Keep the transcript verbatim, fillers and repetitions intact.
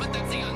but that's the